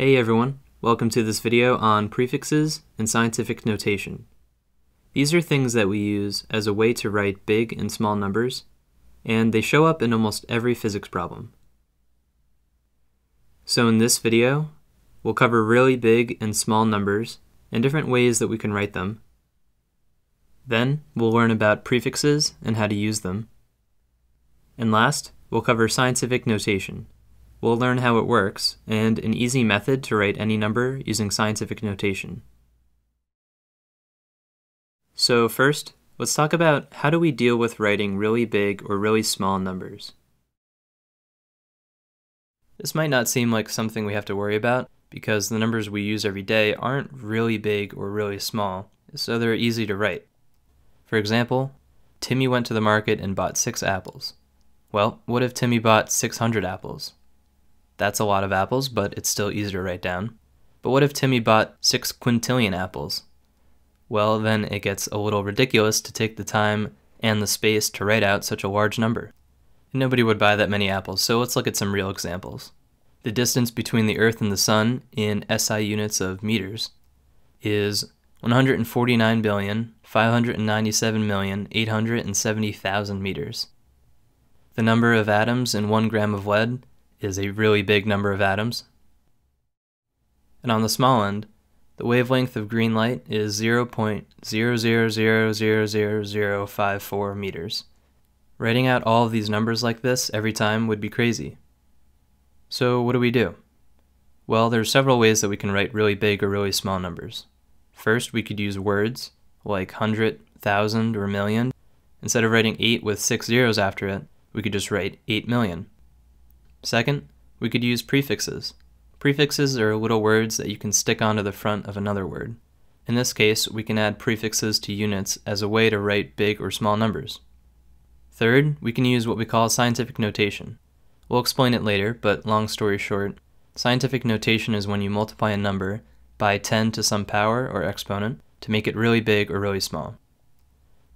Hey everyone, welcome to this video on prefixes and scientific notation. These are things that we use as a way to write big and small numbers, and they show up in almost every physics problem. So in this video, we'll cover really big and small numbers and different ways that we can write them. Then we'll learn about prefixes and how to use them. And last, we'll cover scientific notation. We'll learn how it works, and an easy method to write any number using scientific notation. So first, let's talk about how do we deal with writing really big or really small numbers. This might not seem like something we have to worry about, because the numbers we use every day aren't really big or really small, so they're easy to write. For example, Timmy went to the market and bought 6 apples. Well, what if Timmy bought 600 apples? That's a lot of apples, but it's still easy to write down. But what if Timmy bought 6 quintillion apples? Well, then it gets a little ridiculous to take the time and the space to write out such a large number. Nobody would buy that many apples, so let's look at some real examples. The distance between the Earth and the Sun in SI units of meters is 149,597,870,000 meters. The number of atoms in 1 gram of lead is a really big number of atoms. And on the small end, the wavelength of green light is 0.0000054 meters. Writing out all of these numbers like this every time would be crazy. So what do we do? Well, there are several ways that we can write really big or really small numbers. First, we could use words like 100, 1,000, or million. Instead of writing 8 with 6 zeros after it, we could just write 8 million. Second, we could use prefixes. Prefixes are little words that you can stick onto the front of another word. In this case, we can add prefixes to units as a way to write big or small numbers. Third, we can use what we call scientific notation. We'll explain it later, but long story short, scientific notation is when you multiply a number by 10 to some power or exponent to make it really big or really small.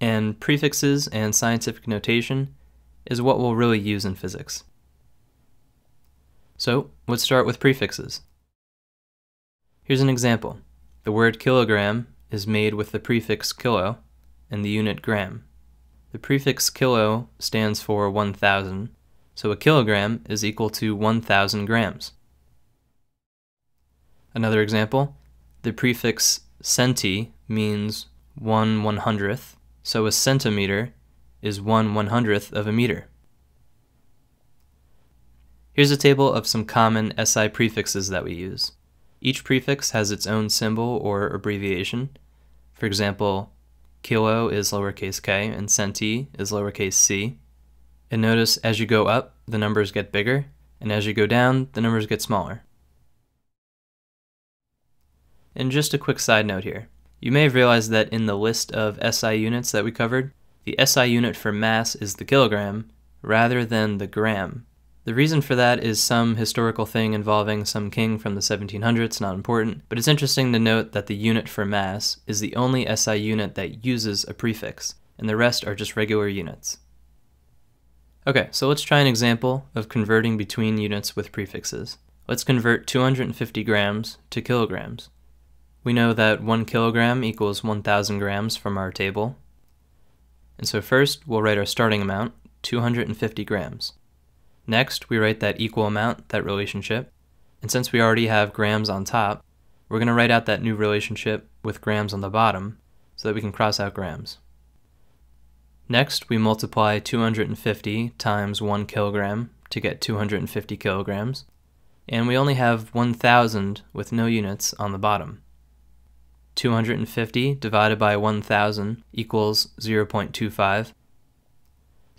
And prefixes and scientific notation is what we'll really use in physics. So let's start with prefixes. Here's an example. The word kilogram is made with the prefix kilo and the unit gram. The prefix kilo stands for 1,000, so a kilogram is equal to 1,000 grams. Another example, the prefix centi means 1/100th, so a centimeter is 1/100th of a meter. Here's a table of some common SI prefixes that we use. Each prefix has its own symbol or abbreviation. For example, kilo is lowercase k and centi is lowercase c. And notice as you go up, the numbers get bigger, and as you go down, the numbers get smaller. And just a quick side note here. You may have realized that in the list of SI units that we covered, the SI unit for mass is the kilogram rather than the gram. The reason for that is some historical thing involving some king from the 1700s, not important, but it's interesting to note that the unit for mass is the only SI unit that uses a prefix, and the rest are just regular units. Okay, so let's try an example of converting between units with prefixes. Let's convert 250 grams to kilograms. We know that 1 kilogram equals 1,000 grams from our table. And so first, we'll write our starting amount, 250 grams. Next, we write that equal amount, that relationship, and since we already have grams on top, we're going to write out that new relationship with grams on the bottom so that we can cross out grams. Next, we multiply 250 times 1 kilogram to get 250 kilograms, and we only have 1,000 with no units on the bottom. 250 divided by 1,000 equals 0.25.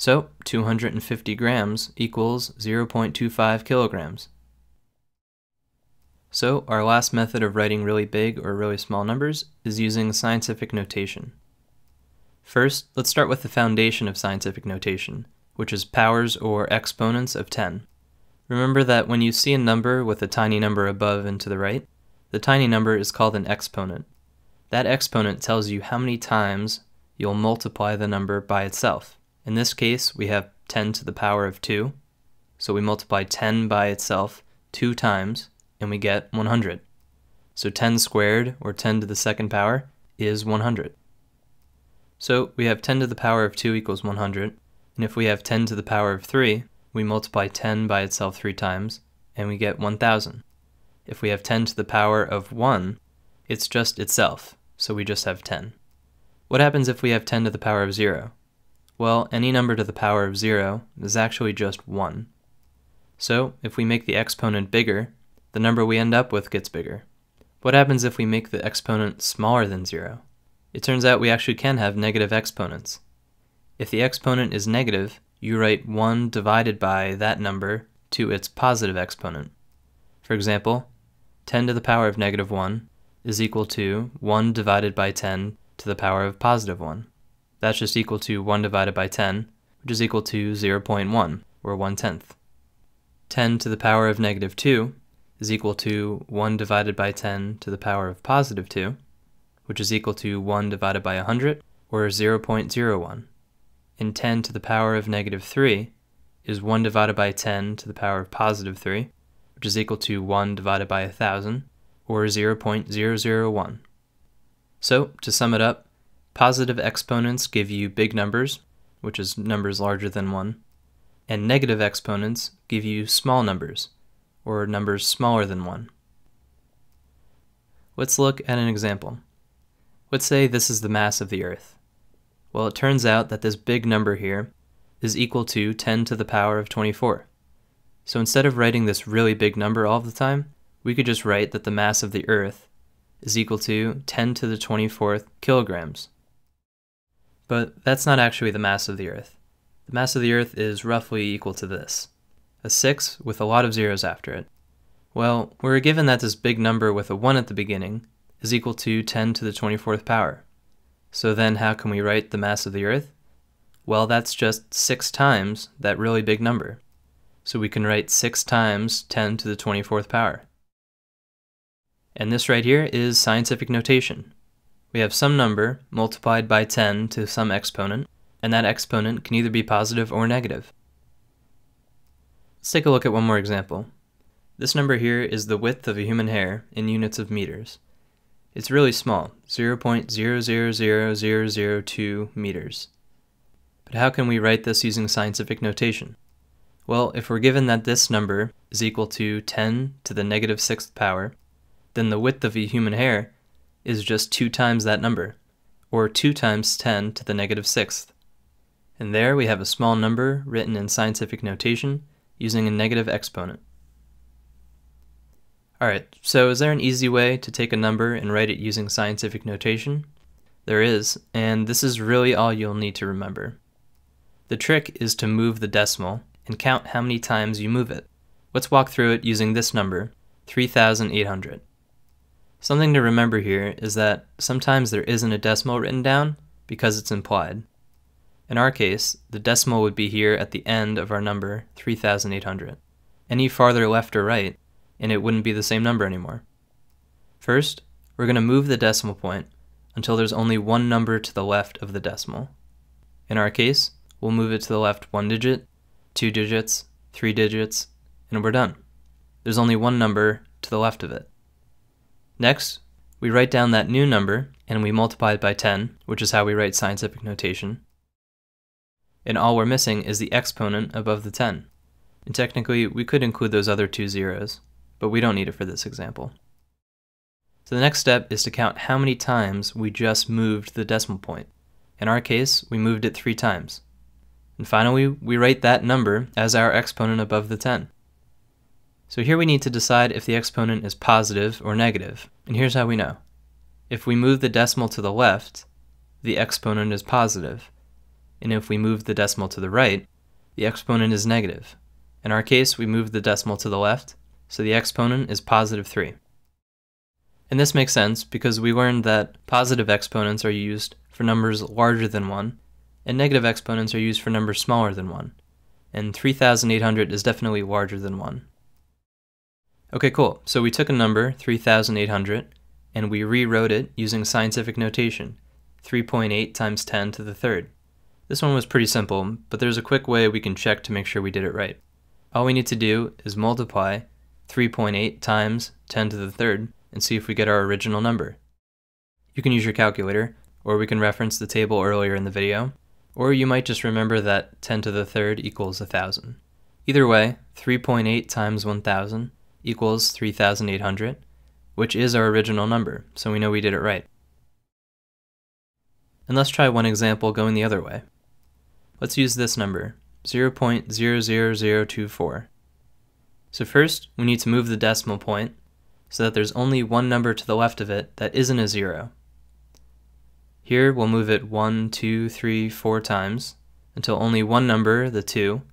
So 250 grams equals 0.25 kilograms. So our last method of writing really big or really small numbers is using scientific notation. First, let's start with the foundation of scientific notation, which is powers or exponents of 10. Remember that when you see a number with a tiny number above and to the right, the tiny number is called an exponent. That exponent tells you how many times you'll multiply the number by itself. In this case, we have 10 to the power of 2, so we multiply 10 by itself 2 times and we get 100. So 10 squared, or 10 to the second power, is 100. So we have 10 to the power of 2 equals 100, and if we have 10 to the power of 3, we multiply 10 by itself 3 times, and we get 1,000. If we have 10 to the power of 1, it's just itself, so we just have 10. What happens if we have 10 to the power of 0? Well, any number to the power of 0 is actually just 1. So if we make the exponent bigger, the number we end up with gets bigger. What happens if we make the exponent smaller than 0? It turns out we actually can have negative exponents. If the exponent is negative, you write 1 divided by that number to its positive exponent. For example, 10 to the power of negative 1 is equal to 1 divided by 10 to the power of positive 1. That's just equal to 1 divided by 10, which is equal to 0.1, or 1/10. 10 to the power of negative 2 is equal to 1 divided by 10 to the power of positive 2, which is equal to 1 divided by 100, or 0.01. And 10 to the power of negative 3 is 1 divided by 10 to the power of positive 3, which is equal to 1 divided by 1,000, or 0.001. So, to sum it up, positive exponents give you big numbers, which is numbers larger than 1, and negative exponents give you small numbers, or numbers smaller than 1. Let's look at an example. Let's say this is the mass of the Earth. Well, it turns out that this big number here is equal to 10 to the power of 24. So instead of writing this really big number all the time, we could just write that the mass of the Earth is equal to 10 to the 24th kilograms. But that's not actually the mass of the Earth. The mass of the Earth is roughly equal to this, a 6 with a lot of zeros after it. Well, we were given that this big number with a 1 at the beginning is equal to 10 to the 24th power. So then how can we write the mass of the Earth? Well, that's just 6 times that really big number. So we can write 6 times 10 to the 24th power. And this right here is scientific notation. We have some number multiplied by 10 to some exponent, and that exponent can either be positive or negative. Let's take a look at one more example. This number here is the width of a human hair in units of meters. It's really small, 0.000002 meters. But how can we write this using scientific notation? Well, if we're given that this number is equal to 10 to the negative 6th power, then the width of a human hair is just 2 times that number, or 2 times 10 to the negative 6th. And there we have a small number written in scientific notation using a negative exponent. Alright, so is there an easy way to take a number and write it using scientific notation? There is, and this is really all you'll need to remember. The trick is to move the decimal and count how many times you move it. Let's walk through it using this number, 3,800. Something to remember here is that sometimes there isn't a decimal written down because it's implied. In our case, the decimal would be here at the end of our number, 3,800. Any farther left or right, and it wouldn't be the same number anymore. First, we're going to move the decimal point until there's only one number to the left of the decimal. In our case, we'll move it to the left 1 digit, 2 digits, 3 digits, and we're done. There's only one number to the left of it. Next, we write down that new number and we multiply it by 10, which is how we write scientific notation. And all we're missing is the exponent above the 10. And technically, we could include those other 2 zeros, but we don't need it for this example. So the next step is to count how many times we just moved the decimal point. In our case, we moved it 3 times. And finally, we write that number as our exponent above the 10. So here we need to decide if the exponent is positive or negative, and here's how we know. If we move the decimal to the left, the exponent is positive, and if we move the decimal to the right, the exponent is negative. In our case, we moved the decimal to the left, so the exponent is positive 3. And this makes sense because we learned that positive exponents are used for numbers larger than 1, and negative exponents are used for numbers smaller than 1. And 3,800 is definitely larger than 1. Okay, cool. So we took a number, 3,800, and we rewrote it using scientific notation, 3.8 times 10 to the third. This one was pretty simple, but there's a quick way we can check to make sure we did it right. All we need to do is multiply 3.8 times 10 to the third and see if we get our original number. You can use your calculator, or we can reference the table earlier in the video, or you might just remember that 10 to the third equals 1,000. Either way, 3.8 times 1,000 equals 3,800, which is our original number, so we know we did it right. And let's try one example going the other way. Let's use this number, 0.00024. So first, we need to move the decimal point so that there's only one number to the left of it that isn't a zero. Here, we'll move it 1, 2, 3, 4 times until only one number, the 2,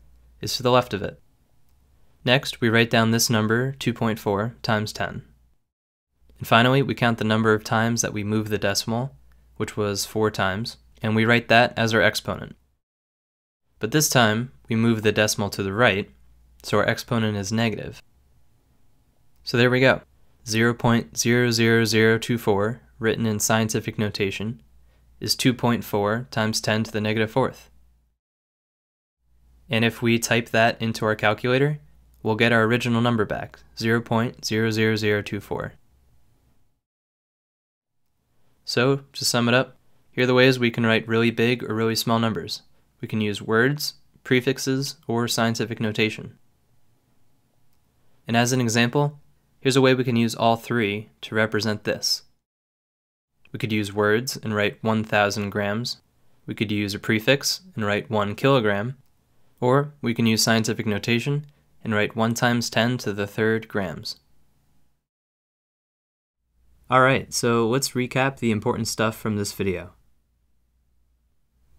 is to the left of it. Next, we write down this number, 2.4, times 10. And finally, we count the number of times that we move the decimal, which was 4 times, and we write that as our exponent. But this time, we move the decimal to the right, so our exponent is negative. So there we go, 0.00024, written in scientific notation, is 2.4 times 10 to the negative fourth. And if we type that into our calculator, we'll get our original number back, 0.00024. So, to sum it up, here are the ways we can write really big or really small numbers. We can use words, prefixes, or scientific notation. And as an example, here's a way we can use all three to represent this. We could use words and write 1,000 grams. We could use a prefix and write 1 kilogram. Or we can use scientific notation and write 1 times 10 to the third grams. Alright, so let's recap the important stuff from this video.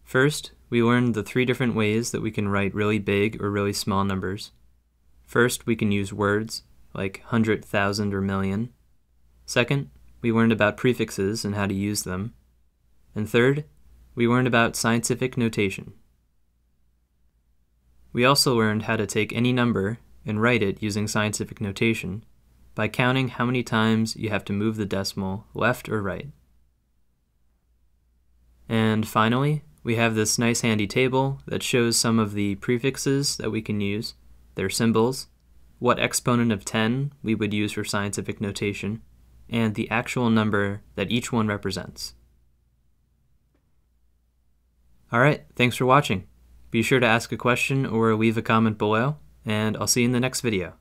First, we learned the three different ways that we can write really big or really small numbers. First, we can use words, like 100,000 or million. Second, we learned about prefixes and how to use them. And third, we learned about scientific notation. We also learned how to take any number and write it using scientific notation, by counting how many times you have to move the decimal left or right. And finally, we have this nice handy table that shows some of the prefixes that we can use, their symbols, what exponent of 10 we would use for scientific notation, and the actual number that each one represents. Alright, thanks for watching. Be sure to ask a question or leave a comment below, and I'll see you in the next video.